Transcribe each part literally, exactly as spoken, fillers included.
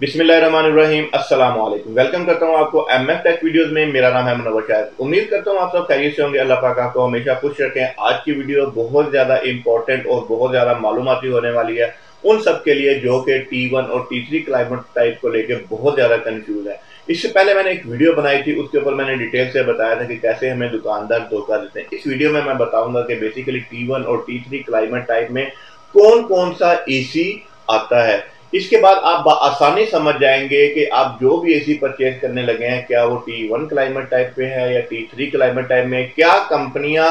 बिस्मिल्लाहिर्रहमानिर्रहीम, अस्सलाम वालेकुम। वेलकम करता हूँ आपको एमएफटेक वीडियोस में। मेरा नाम है मुनव्वर शाहिद। उम्मीद करता हूँ आप सब खैरियत से होंगे। अल्लाह पाक आपको हमेशा खुश रखें। आज की वीडियो बहुत ज़्यादा इंपॉर्टेंट और बहुत ज़्यादा मालूमाती होने वाली है उन सब के लिए जो कि टी वन और टी थ्री क्लाइमेट टाइप को लेकर बहुत ज़्यादा कन्फ्यूज है। इससे पहले मैंने एक वीडियो बनाई थी, उसके ऊपर मैंने डिटेल से बताया था कि कैसे हमें दुकानदार धोखा देते हैं। इस वीडियो में मैं बताऊँगा कि बेसिकली टी वन और टी थ्री क्लाइमेट टाइप में कौन कौन सा एसी आता है। इसके बाद आप आसानी समझ जाएंगे कि आप जो भी एसी परचेज करने लगे हैं, क्या वो टी वन क्लाइमेट टाइप पे है या टी थ्री क्लाइमेट टाइप में। क्या कंपनियां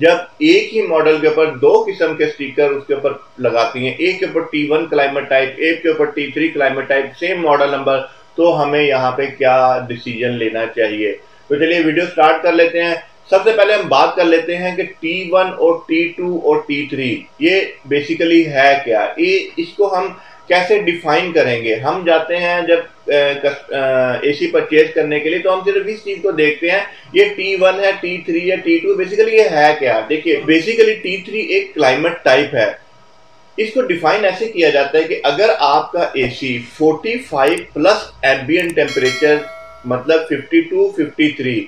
जब एक ही मॉडल के ऊपर दो किस्म के स्टिकर उसके ऊपर लगाती हैं, एक के ऊपर टी वन क्लाइमेट टाइप, एक के ऊपर T three climate type, same model number, तो हमें यहाँ पे क्या डिसीजन लेना चाहिए। तो चलिए वीडियो स्टार्ट कर लेते हैं। सबसे पहले हम बात कर लेते हैं कि टी वन और टी टू और टी थ्री ये बेसिकली है क्या, ये इसको हम कैसे डिफाइन करेंगे। हम जाते हैं जब एसी परचेज करने के लिए तो हम सिर्फ इस चीज़ को देखते हैं, ये टी वन है, टी थ्री है, टी टू, बेसिकली ये है क्या। देखिए बेसिकली टी थ्री एक क्लाइमेट टाइप है। इसको डिफाइन ऐसे किया जाता है कि अगर आपका एसी पैंतालीस प्लस एम्बिएंट टेम्परेचर, मतलब बावन, तिरेपन,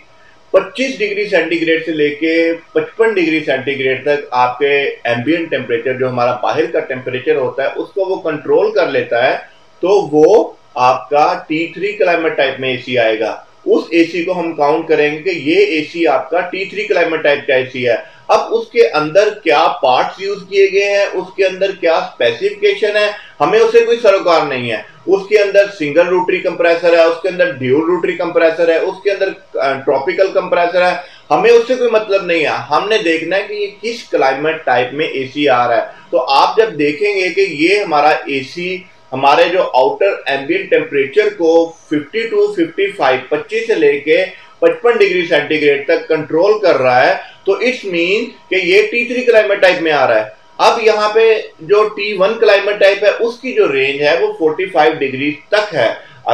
पच्चीस डिग्री सेंटीग्रेड से लेके पचपन डिग्री सेंटीग्रेड तक आपके एम्बिएंट टेम्परेचर, जो हमारा बाहर का टेम्परेचर होता है, उसको वो कंट्रोल कर लेता है, तो वो आपका टी थ्री क्लाइमेट टाइप में एसी आएगा। उस एसी को हम काउंट करेंगे कि ये एसी आपका टी थ्री क्लाइमेट टाइप का एसी है। अब उसके अंदर क्या पार्ट्स यूज किए गए हैं, उसके अंदर क्या स्पेसिफिकेशन है, हमें उसे कोई सरोकार नहीं है। उसके अंदर सिंगल रोटरी कंप्रेसर है, उसके अंदर ड्यूल रोटरी कंप्रेसर है, उसके अंदर ट्रॉपिकल कंप्रेसर है, हमें उससे कोई मतलब नहीं है। हमने देखना है कि ये किस क्लाइमेट टाइप में एसी आ रहा है। तो आप जब देखेंगे कि ये हमारा एसी हमारे जो आउटर एम्बिएंट टेम्परेचर को बावन, पचपन, पच्चीस से लेके पचपन डिग्री सेंटीग्रेड तक कंट्रोल कर रहा है, तो इट्स मीन कि ये टी थ्री क्लाइमेट टाइप में आ रहा है। अब यहाँ पे जो टी वन क्लाइमेट टाइप है उसकी जो रेंज है वो पैंतालीस डिग्री तक है।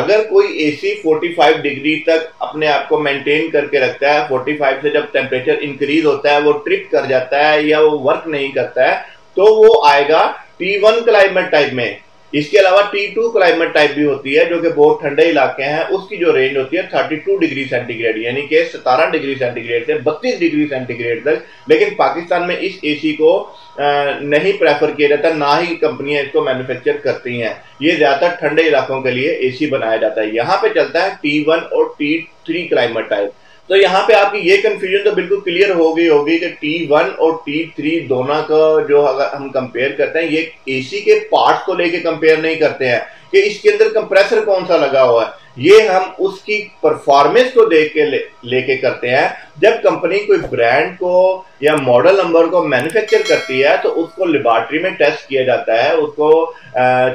अगर कोई एसी पैंतालीस डिग्री तक अपने आप को मेंटेन करके रखता है, पैंतालीस से जब टेम्परेचर इंक्रीज होता है वो ट्रिप कर जाता है या वो वर्क नहीं करता है, तो वो आएगा टी वन क्लाइमेट टाइप में। इसके अलावा टी टू क्लाइमेट टाइप भी होती है, जो कि बहुत ठंडे इलाके हैं, उसकी जो रेंज होती है बत्तीस डिग्री सेंटीग्रेड, यानी कि सत्रह डिग्री सेंटीग्रेड से बत्तीस डिग्री सेंटीग्रेड तक। लेकिन पाकिस्तान में इस एसी को नहीं प्रेफर किया जाता, ना ही कंपनियां इसको मैन्युफैक्चर करती हैं। ये ज़्यादातर ठंडे इलाकों के लिए एसी बनाया जाता है। यहाँ पे चलता है टी वन और टी थ्री क्लाइमेट टाइप। तो यहाँ पे आपकी ये कंफ्यूजन तो बिल्कुल क्लियर हो गई होगी कि टी वन और टी थ्री दोनों का जो अगर हम कंपेयर करते हैं, ये एसी के पार्ट्स को लेके कंपेयर नहीं करते हैं कि इसके अंदर कंप्रेसर कौन सा लगा हुआ है। ये हम उसकी परफॉर्मेंस को देख के ले, लेके करते हैं। जब कंपनी कोई ब्रांड को या मॉडल नंबर को मैन्युफैक्चर करती है तो उसको लेबॉरेटरी में टेस्ट किया जाता है, उसको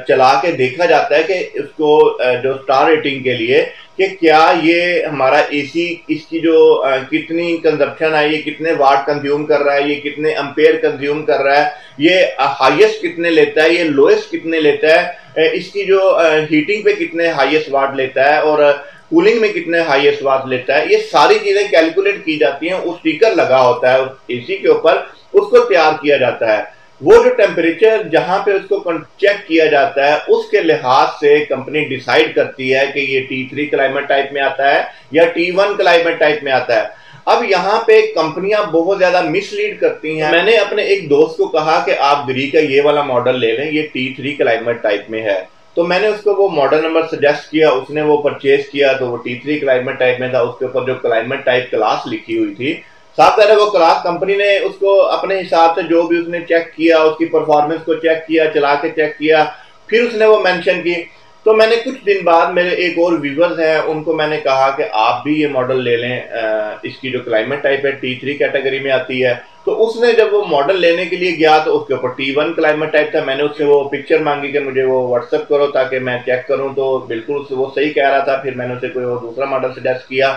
चला के देखा जाता है कि उसको जो स्टार रेटिंग के लिए कि क्या ये हमारा एसी इसकी जो आ, कितनी कंजप्शन है, ये कितने वाट कंज्यूम कर रहा है, ये कितने एम्पेयर कंज्यूम कर रहा है, ये हाईएस्ट कितने लेता है, ये लोएस्ट कितने लेता है, इसकी जो आ, हीटिंग पे कितने हाईएस्ट वाट लेता है और कूलिंग में कितने हाईएस्ट वाट लेता है, ये सारी चीज़ें कैलकुलेट की जाती हैं। उस स्टिकर लगा होता है उस एसी के ऊपर, उसको तैयार किया जाता है। वो जो टेम्परेचर जहाँ पे उसको चेक किया जाता है, उसके लिहाज से कंपनी डिसाइड करती है कि ये टी थ्री क्लाइमेट टाइप में आता है या टी वन क्लाइमेट टाइप में आता है। अब यहाँ पे कंपनियां बहुत ज़्यादा मिसलीड करती हैं। मैंने अपने एक दोस्त को कहा कि आप ग्री का ये वाला मॉडल ले लें, ये टी थ्री क्लाइमेट टाइप में है। तो मैंने उसको वो मॉडल नंबर सजेस्ट किया, उसने वो परचेज किया, तो वो टी थ्री क्लाइमेट टाइप में था। उसके ऊपर जो क्लाइमेट टाइप क्लास लिखी हुई थी, साफ कह रहे वो क्लास कंपनी ने उसको अपने हिसाब से जो भी उसने चेक किया, उसकी परफॉर्मेंस को चेक किया, चला के चेक किया, फिर उसने वो मेंशन की। तो मैंने कुछ दिन बाद मेरे एक और व्यूवर्स हैं, उनको मैंने कहा कि आप भी ये मॉडल ले लें, इसकी जो क्लाइमेट टाइप है टी थ्री कैटेगरी में आती है। तो उसने जब वो मॉडल लेने के लिए गया तो उसके ऊपर टी वन क्लाइमेट टाइप था। मैंने उससे वो पिक्चर मांगी कि मुझे वो व्हाट्सअप करो ताकि मैं चेक करूँ, तो बिल्कुल वो सही कह रहा था। फिर मैंने उसे कोई और दूसरा मॉडल सजेस्ट किया।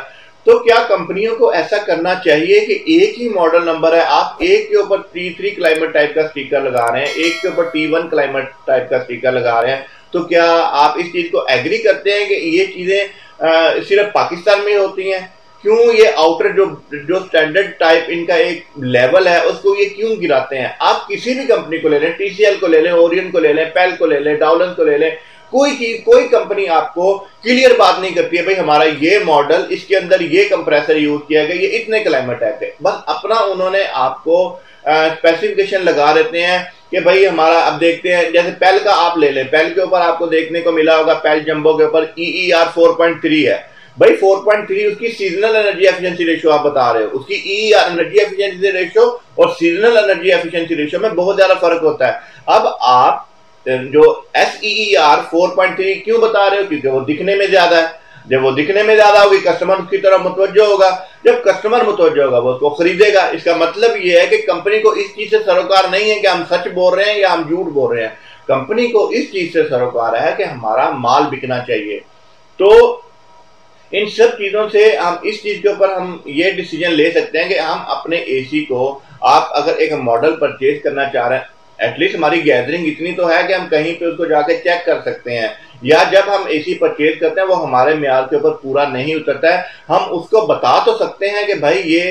तो क्या कंपनियों को ऐसा करना चाहिए कि एक ही मॉडल नंबर है, आप एक के ऊपर टी थ्री क्लाइमेट टाइप का स्टिकर लगा रहे हैं, एक के ऊपर टी वन क्लाइमेट टाइप का स्टिकर लगा रहे हैं, तो क्या आप इस चीज़ को एग्री करते हैं कि ये चीज़ें सिर्फ पाकिस्तान में होती हैं? क्यों ये आउटर जो जो स्टैंडर्ड टाइप इनका एक लेवल है उसको ये क्यों गिराते हैं? आप किसी भी कंपनी को ले लें, टी सी एल को ले लें, ओरियन को ले लें, पेल को ले लें, डाउलेंस को ले लें, कोई चीज कोई कंपनी आपको क्लियर बात नहीं करती है भाई हमारा ये मॉडल, इसके अंदर ये कंप्रेसर यूज किया गया, ये इतने क्लाइमेट टाइप है, बस अपना उन्होंने आपको स्पेसिफिकेशन लगा देते हैं कि भाई हमारा। अब देखते हैं जैसे पेल का आप ले लें, पेल के ऊपर आपको देखने को मिला होगा पेल जंबो के ऊपर E E R four point three है भाई, फोर पॉइंट थ्री उसकी सीजनल एनर्जी एफिशिएंसी रेशियो आप बता रहे हो, उसकी E E R energy efficiency ratio और सीजनल एनर्जी एफिशिएंसी रेशियो में बहुत ज्यादा फर्क होता है। अब आप जो S E E R four point three क्यों बता रहे हो, क्योंकि वो दिखने में ज्यादा है, जब वो दिखने में ज्यादा होगी कस्टमर की तरफ मुतवज्जो होगा, जब कस्टमर मुतवज्जो होगा वो उसको खरीदेगा। इसका मतलब ये है कि कंपनी को इस चीज से सरोकार नहीं है कि हम सच बोल रहे हैं या हम झूठ बोल रहे हैं, कंपनी को इस चीज से सरोकार है कि हमारा माल बिकना चाहिए। तो इन सब चीजों से हम इस चीज के ऊपर हम ये डिसीजन ले सकते हैं कि हम अपने एसी को, आप अगर एक मॉडल परचेज करना चाह रहे हैं, एटलीस्ट हमारी गैदरिंग इतनी तो है कि हम कहीं पे उसको जाके चेक कर सकते हैं, या जब हम एसी परचेज करते हैं वो हमारे मियार के ऊपर पूरा नहीं उतरता है, हम उसको बता तो सकते हैं कि भाई ये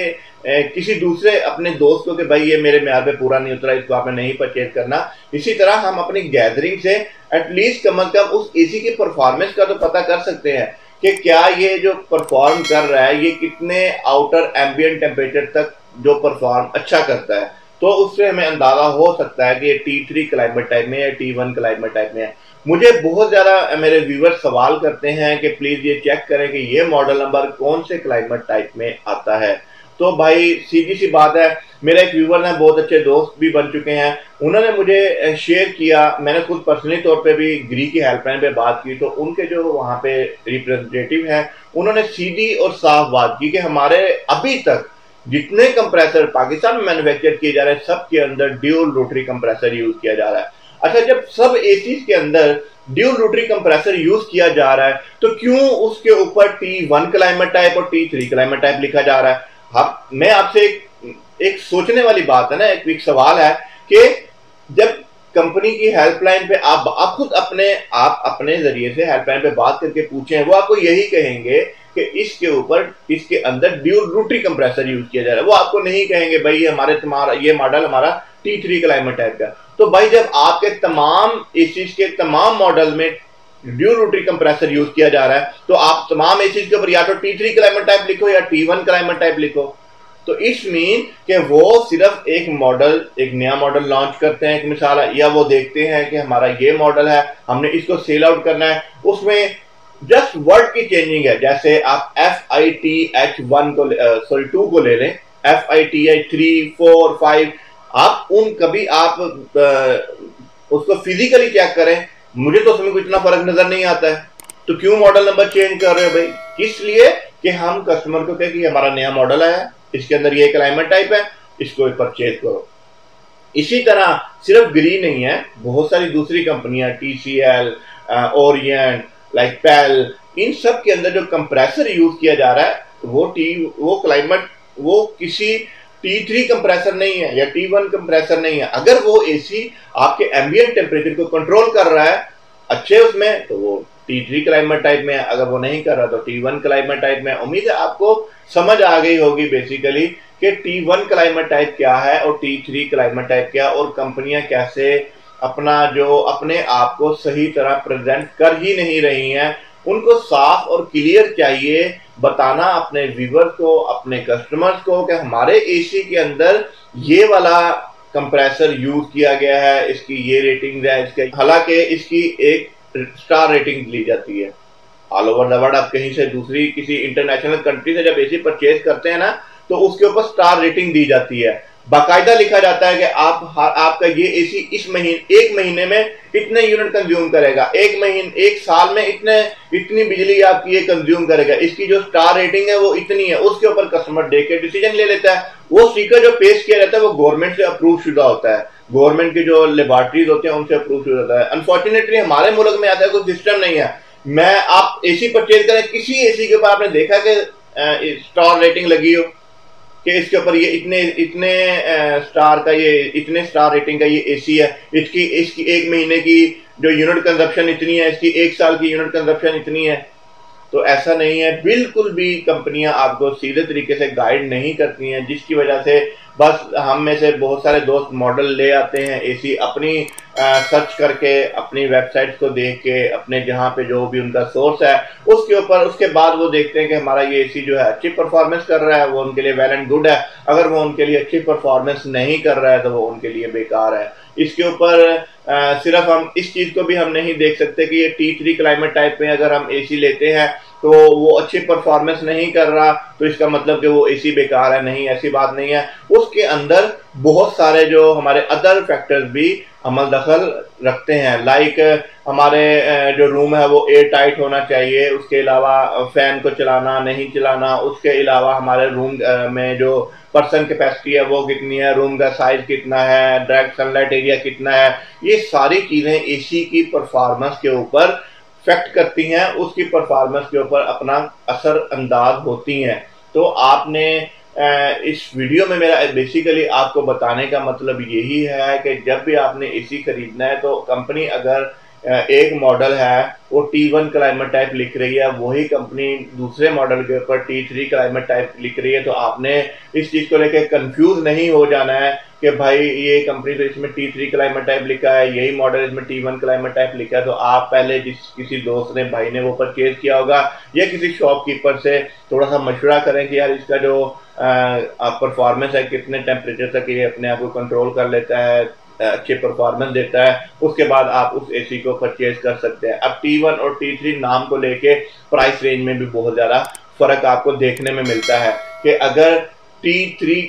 ए, किसी दूसरे अपने दोस्त को कि भाई ये मेरे मियार पे पूरा नहीं उतरा, इसको आपने नहीं परचेज करना। इसी तरह हम अपनी गैदरिंग से एटलीस्ट कम अज कम उस एसी की परफॉर्मेंस का तो पता कर सकते हैं कि क्या ये जो परफॉर्म कर रहा है ये कितने आउटर एम्बियंट टेम्परेचर तक जो परफॉर्म अच्छा करता है, तो उससे हमें अंदाजा हो सकता है कि ये टी थ्री क्लाइमेट टाइप में या टी वन क्लाइमेट टाइप में है। मुझे बहुत ज़्यादा मेरे व्यूवर्स सवाल करते हैं कि प्लीज़ ये चेक करें कि ये मॉडल नंबर कौन से क्लाइमेट टाइप में आता है। तो भाई सीधी सी बात है, मेरा एक व्यूवर है, बहुत अच्छे दोस्त भी बन चुके हैं, उन्होंने मुझे शेयर किया, मैंने खुद पर्सनली तौर पे भी ग्री की हेल्पलाइन पे बात की, तो उनके जो वहाँ पे रिप्रेजेंटेटिव हैं उन्होंने सीधी और साफ बात की कि हमारे अभी तक जितने कंप्रेसर पाकिस्तान में मैन्युफैक्चर किए जा रहे हैं सब के अंदर ड्यूल रोटरी कंप्रेसर यूज किया जा रहा है। अच्छा, जब सब एसीज के अंदर ड्यूल रोटरी कंप्रेसर यूज किया जा रहा है तो क्यों उसके ऊपर टी वन क्लाइमेट टाइप और टी थ्री क्लाइमेट टाइप लिखा जा रहा है? आप, मैं आपसे एक, एक सोचने वाली बात है ना, एक, एक सवाल है कि जब कंपनी की हेल्पलाइन पे आप आप खुद अपने आप अपने जरिए से हेल्पलाइन पे बात करके पूछें, वो आपको यही कहेंगे कि इसके ऊपर इसके अंदर ड्यूल रोटरी कंप्रेसर यूज किया जा रहा है, वो आपको नहीं कहेंगे भाई हमारे तुम्हारा ये मॉडल हमारा टी थ्री क्लाइमेट टाइप का। तो भाई जब आपके तमाम एसीज के तमाम मॉडल में ड्यूल रोटरी कंप्रेसर यूज किया जा रहा है तो आप तमाम एसीज के ऊपर या तो टी थ्री क्लाइमेट टाइप लिखो या टी वन क्लाइमेट टाइप लिखो। तो इस मीन कि वो सिर्फ एक मॉडल, एक नया मॉडल लॉन्च करते हैं, एक मिसाल है, या वो देखते हैं कि हमारा ये मॉडल है हमने इसको सेल आउट करना है, उसमें जस्ट वर्ड की चेंजिंग है। जैसे आप F I T H one को सॉरी टू को ले लें, F I T H three four five आप उन कभी आप आ, उसको फिजिकली चेक करें, मुझे तो उसमें कुछ इतना फर्क नजर नहीं आता है, तो क्यों मॉडल नंबर चेंज कर रहे हो भाई? किस लिए कि हम कस्टमर को कहें कि हमारा नया मॉडल है, इसके अंदर ये क्लाइमेट टाइप है, इसको परचेज करो। इसी तरह सिर्फ ग्री नहीं है, बहुत सारी दूसरी कंपनियां टी सी एल, ओरियन, लाइक पेल, इन सब के अंदर जो कंप्रेसर यूज किया जा रहा है वो टी वो क्लाइमेट वो किसी टी थ्री कंप्रेसर नहीं है या टी वन कंप्रेसर नहीं है। अगर वो एसी आपके एम्बियंट टेम्परेचर को कंट्रोल कर रहा है अच्छे उसमें तो वो टी थ्री क्लाइमेट टाइप में है, अगर वो नहीं कर रहा तो टी वन क्लाइमेट टाइप में। उम्मीद है आपको समझ आ गई होगी बेसिकली कि टी वन क्लाइमेट टाइप क्या है और टी थ्री क्लाइमेट टाइप क्या, और कंपनियां कैसे अपना जो अपने आप को सही तरह प्रेजेंट कर ही नहीं रही हैं। उनको साफ और क्लियर चाहिए बताना अपने व्यूअर्स को, अपने कस्टमर्स को कि हमारे एसी के अंदर ये वाला कंप्रेसर यूज किया गया है, इसकी ये रेटिंग है, इसके हालांकि इसकी एक स्टार रेटिंग ली जाती है ऑल ओवर द वर्ल्ड। आप कहीं से दूसरी किसी इंटरनेशनल कंट्री से जब एसी परचेज करते हैं ना तो उसके ऊपर स्टार रेटिंग दी जाती है, बाकायदा लिखा जाता है कि आप आपका ये एसी इस महीने एक महीने में इतने यूनिट कंज्यूम करेगा, एक महीने एक साल में इतने इतनी बिजली आपकी ये कंज्यूम करेगा, इसकी जो स्टार रेटिंग है वो इतनी है। उसके ऊपर कस्टमर देख के डिसीजन ले लेता है। वो स्टिकर जो पेश किया जाता है वो गवर्नमेंट से अप्रूव शुदा होता है, गवर्नमेंट की जो लेबॉर्ट्रीज होती हैं उनसे अप्रूव शुदा होता है। अनफॉर्चुनेटली हमारे मुल्क में ऐसा है कोई सिस्टम नहीं है। मैं आप एसी परचेज करें, किसी एसी के ऊपर आपने देखा कि स्टार रेटिंग लगी हो कि इसके ऊपर ये इतने इतने स्टार का ये इतने स्टार रेटिंग का ये एसी है, इसकी इसकी एक महीने की जो यूनिट कंजप्शन इतनी है, इसकी एक साल की यूनिट कंजप्शन इतनी है? तो ऐसा नहीं है, बिल्कुल भी कंपनियां आपको सीधे तरीके से गाइड नहीं करती हैं, जिसकी वजह से बस हम में से बहुत सारे दोस्त मॉडल ले आते हैं एसी अपनी सर्च करके अपनी वेबसाइट्स को देख के अपने जहाँ पे जो भी उनका सोर्स है उसके ऊपर, उसके बाद वो देखते हैं कि हमारा ये एसी जो है अच्छी परफॉर्मेंस कर रहा है, वो उनके लिए वेल एंड गुड है। अगर वो उनके लिए अच्छी परफॉर्मेंस नहीं कर रहा है तो वो उनके लिए बेकार है। इसके ऊपर सिर्फ हम इस चीज़ को भी हम नहीं देख सकते कि ये टी थ्री क्लाइमेट टाइप में अगर हम एसी लेते हैं तो वो अच्छी परफॉर्मेंस नहीं कर रहा तो इसका मतलब कि वो एसी बेकार है, नहीं, ऐसी बात नहीं है। उसके अंदर बहुत सारे जो हमारे अदर फैक्टर्स भी अमल दखल रखते हैं, लाइक हमारे जो रूम है वो एयर टाइट होना चाहिए, उसके अलावा फ़ैन को चलाना नहीं चलाना, उसके अलावा हमारे रूम में जो पर्सन कैपेसिटी है वो कितनी है, रूम का साइज़ कितना है, डायरेक्ट सनलाइट एरिया कितना है, ये सारी चीज़ें एसी की परफॉर्मेंस के ऊपर इफेक्ट करती हैं, उसकी परफॉर्मेंस के ऊपर अपना असर अंदाज होती हैं। तो आपने इस वीडियो में मेरा बेसिकली आपको बताने का मतलब यही है कि जब भी आपने एसी खरीदना है तो कंपनी अगर एक मॉडल है वो टी वन क्लाइमेट टाइप लिख रही है, वही कंपनी दूसरे मॉडल के ऊपर टी थ्री क्लाइमेट टाइप लिख रही है, तो आपने इस चीज़ को लेकर कंफ्यूज नहीं हो जाना है कि भाई ये कंपनी तो इसमें टी थ्री क्लाइमेट टाइप लिखा है, यही मॉडल इसमें टी वन क्लाइमेट टाइप लिखा है। तो आप पहले जिस किसी दोस्त ने, भाई ने वो परचेज़ किया होगा या किसी शॉपकीपर से थोड़ा सा मशवरा करें कि यार इसका जो परफॉर्मेंस है कितने टेम्परेचर तक ये अपने आप को कंट्रोल कर लेता है, अच्छे परफॉर्मेंस देता है, उसके बाद आप उस एसी को परचेज कर सकते हैं। अब टी वन और टी थ्री नाम को लेके प्राइस रेंज में भी बहुत ज़्यादा फ़र्क आपको देखने में मिलता है कि अगर टी थ्री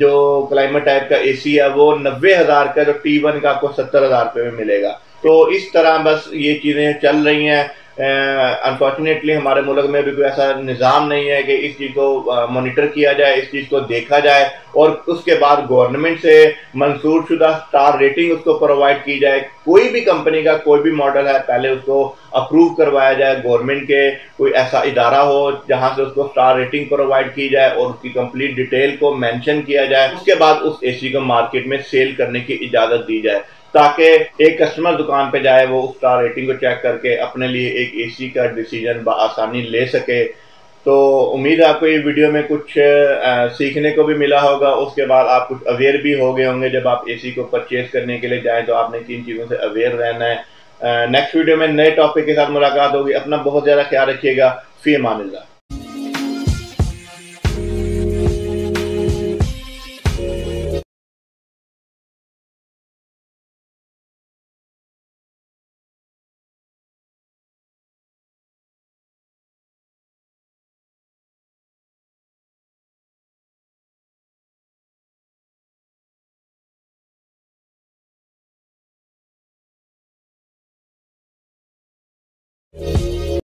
जो क्लाइमेट टाइप का एसी है वो नब्बे हज़ार का, जो टी वन का आपको सत्तर हज़ार रुपये में मिलेगा। तो इस तरह बस ये चीज़ें चल रही हैं। अनफॉर्चुनेटली uh, हमारे मुल्क में भी कोई ऐसा निज़ाम नहीं है कि इस चीज़ को मॉनिटर uh, किया जाए, इस चीज़ को देखा जाए और उसके बाद गवर्नमेंट से मंजूरशुदा स्टार रेटिंग उसको प्रोवाइड की जाए। कोई भी कंपनी का कोई भी मॉडल है पहले उसको अप्रूव करवाया जाए, गवर्नमेंट के कोई ऐसा इदारा हो जहां से उसको स्टार रेटिंग प्रोवाइड की जाए और उसकी कंप्लीट डिटेल को मेंशन किया जाए, उसके बाद उस एसी को मार्केट में सेल करने की इजाज़त दी जाए ताकि एक कस्टमर दुकान पे जाए, वो उस स्टार रेटिंग को चेक करके अपने लिए एक एसी का डिसीजन बआसानी ले सके। तो उम्मीद है आपको ये वीडियो में कुछ आ, सीखने को भी मिला होगा, उसके बाद आप कुछ अवेयर भी हो गए होंगे। जब आप एसी को परचेज़ करने के लिए जाएं तो आपने किन चीज़ों से अवेयर रहना है। नेक्स्ट वीडियो में नए टॉपिक के साथ मुलाकात होगी। अपना बहुत ज़्यादा ख्याल रखिएगा। फी अमानिल्लाह।